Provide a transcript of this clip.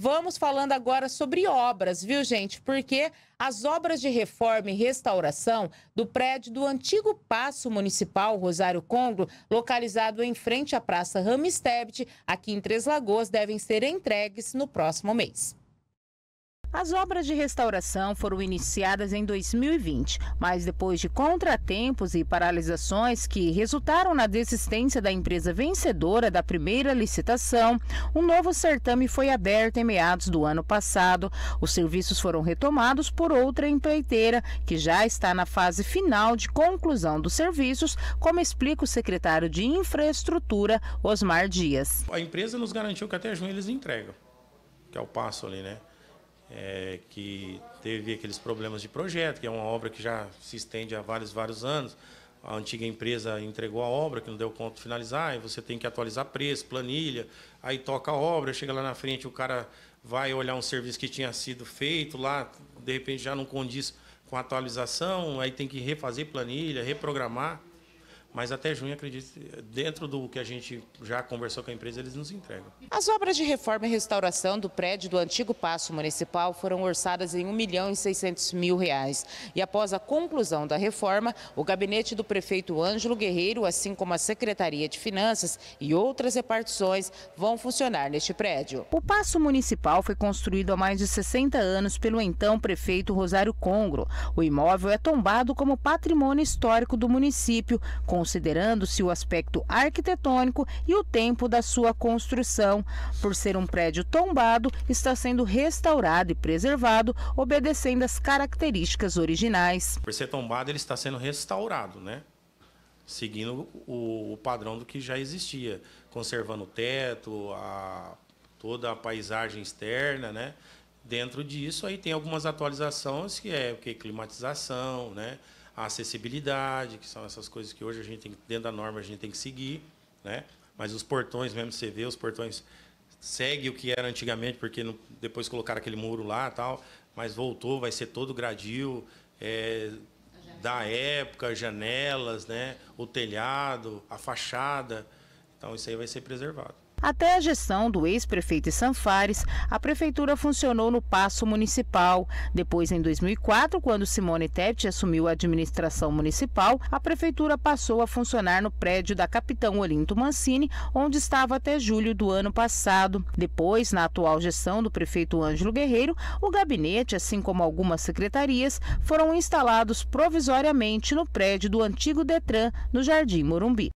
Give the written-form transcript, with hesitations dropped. Vamos falando agora sobre obras, viu, gente? Porque as obras de reforma e restauração do prédio do antigo Paço Municipal Rosário Congro, localizado em frente à Praça Ramstebit, aqui em Três Lagoas, devem ser entregues no próximo mês. As obras de restauração foram iniciadas em 2020, mas depois de contratempos e paralisações que resultaram na desistência da empresa vencedora da primeira licitação, um novo certame foi aberto em meados do ano passado. Os serviços foram retomados por outra empreiteira, que já está na fase final de conclusão dos serviços, como explica o secretário de Infraestrutura, Osmar Dias. A empresa nos garantiu que até junho eles entregam, que é o passo ali, né? Que teve aqueles problemas de projeto, que é uma obra que já se estende há vários anos. A antiga empresa entregou a obra, que não deu conta de finalizar, e você tem que atualizar preço, planilha, aí toca a obra, chega lá na frente, o cara vai olhar um serviço que tinha sido feito lá, de repente já não condiz com a atualização, aí tem que refazer planilha, reprogramar. Mas até junho, acredito, dentro do que a gente já conversou com a empresa, eles nos entregam. As obras de reforma e restauração do prédio do antigo Paço Municipal foram orçadas em R$ 1.600.000. E após a conclusão da reforma, o gabinete do prefeito Ângelo Guerreiro, assim como a Secretaria de Finanças e outras repartições, vão funcionar neste prédio. O Paço Municipal foi construído há mais de 60 anos pelo então prefeito Rosário Congro. O imóvel é tombado como patrimônio histórico do município, considerando-se o aspecto arquitetônico e o tempo da sua construção. Por ser um prédio tombado, está sendo restaurado e preservado, obedecendo às características originais. Por ser tombado, ele está sendo restaurado, né? Seguindo o padrão do que já existia, conservando o teto, toda a paisagem externa, né? Dentro disso, aí tem algumas atualizações, que é climatização, né? A acessibilidade, que são essas coisas que hoje a gente tem, dentro da norma, a gente tem que seguir, né? Mas os portões mesmo, você vê, os portões seguem o que era antigamente, porque depois colocaram aquele muro lá e tal, mas voltou, vai ser todo gradil da época, janelas, né? O telhado, a fachada, então isso aí vai ser preservado. Até a gestão do ex-prefeito Sanfares, a prefeitura funcionou no Paço Municipal. Depois, em 2004, quando Simone Tetti assumiu a administração municipal, a prefeitura passou a funcionar no prédio da Capitão Olinto Mancini, onde estava até julho do ano passado. Depois, na atual gestão do prefeito Ângelo Guerreiro, o gabinete, assim como algumas secretarias, foram instalados provisoriamente no prédio do antigo Detran, no Jardim Morumbi.